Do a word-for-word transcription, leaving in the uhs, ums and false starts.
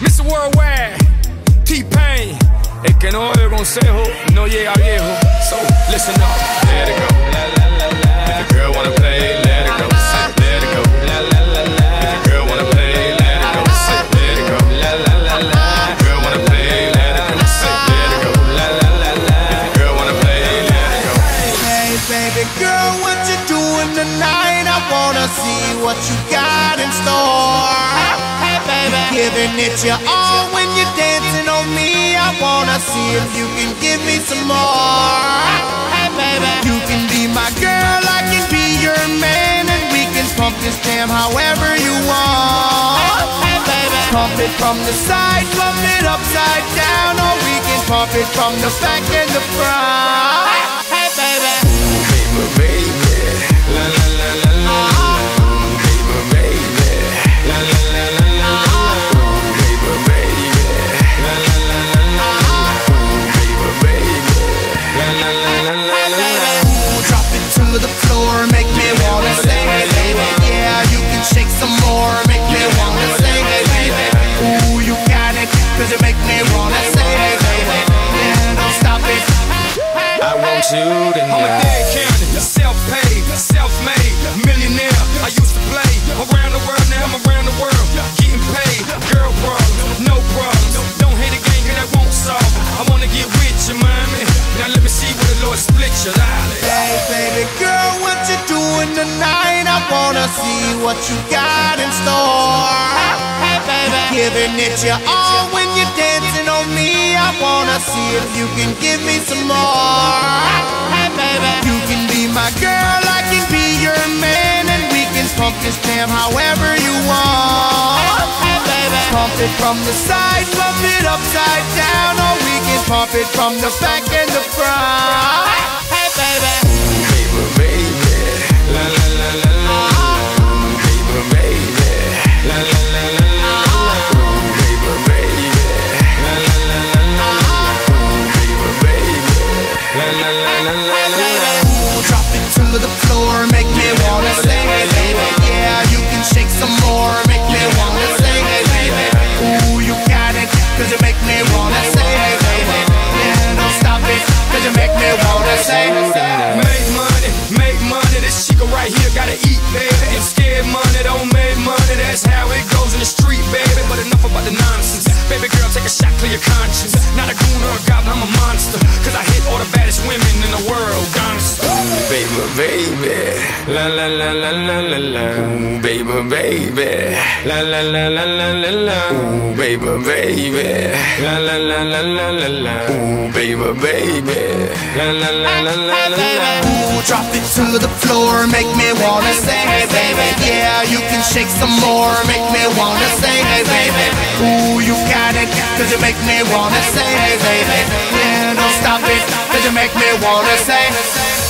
Mister Worldwide, T-Pain. Es que no el consejo no llega viejo. So listen up, let it go. If your girl wanna play, let it go. Let it go. If your girl wanna play, let it go. Let it go. If your girl wanna play, let it go. Let it go. If your girl wanna play, let it go. Hey baby girl, what you doing tonight? I wanna see what you got in store. Giving it your all when you're dancing on me. I wanna see if you can give me some more. Hey baby, you can be my girl, I can be your man, and we can pump this jam however you want. Hey baby, pump it from the side, pump it upside down, or we can pump it from the back and the front. Hey baby, ooh, baby, baby, la la la la la, ooh, baby, baby, la la la la. I'ma Dade County, self-paid, self-made, millionaire. I used to play around the world, now I'm around the world, getting paid. Girl problems, no problems. Don't hate a gang that won't solve it. I wanna get rich, you mind me? Now let me see where the Lord split your eyelids. Hey baby girl, what you doing tonight? I wanna see what you got in store. Hey baby, giving it your all when you're dancing on me. I wanna see if you can give me some more. Pump this jam however you want. Hey baby, pump it from the side, pump it upside down, or we can pump it from the back and the front. Hey baby, ooh, baby, baby, la la la la la, ooh, baby, baby, la la la la la, ooh, baby, baby, la la la la la, ooh, baby, baby, la la la la la. Ooh, drop it to the floor, make me wanna sing it. Shake some more, make me wanna sing it, baby. Ooh, you got it, cause you make me wanna sing it, baby. Yeah, don't stop it, cause you make me wanna sing it. Make money, make money, this chica right here gotta eat, baby. Ain't scared money, don't make money, that's how it goes in the street, baby. But enough about the nonsense, baby girl, take a shot, clear your conscience. Not a goon or a goblin, I'm a monster, cause I hit all the baddest women in the world, honestly. Baby, baby, la la la la la la la. Ooh, baby, baby, la la la la la la la. Ooh, baby, baby, la la la la la la la. Ooh, baby, baby, la la la la la la. Ooh, drop it to the floor, make me wanna sing, hey baby. Yeah, you can shake some more, make me wanna sing, hey baby. Ooh, you got it, cause you make me wanna sing, hey baby. Yeah, don't stop it, cause you make me wanna sing.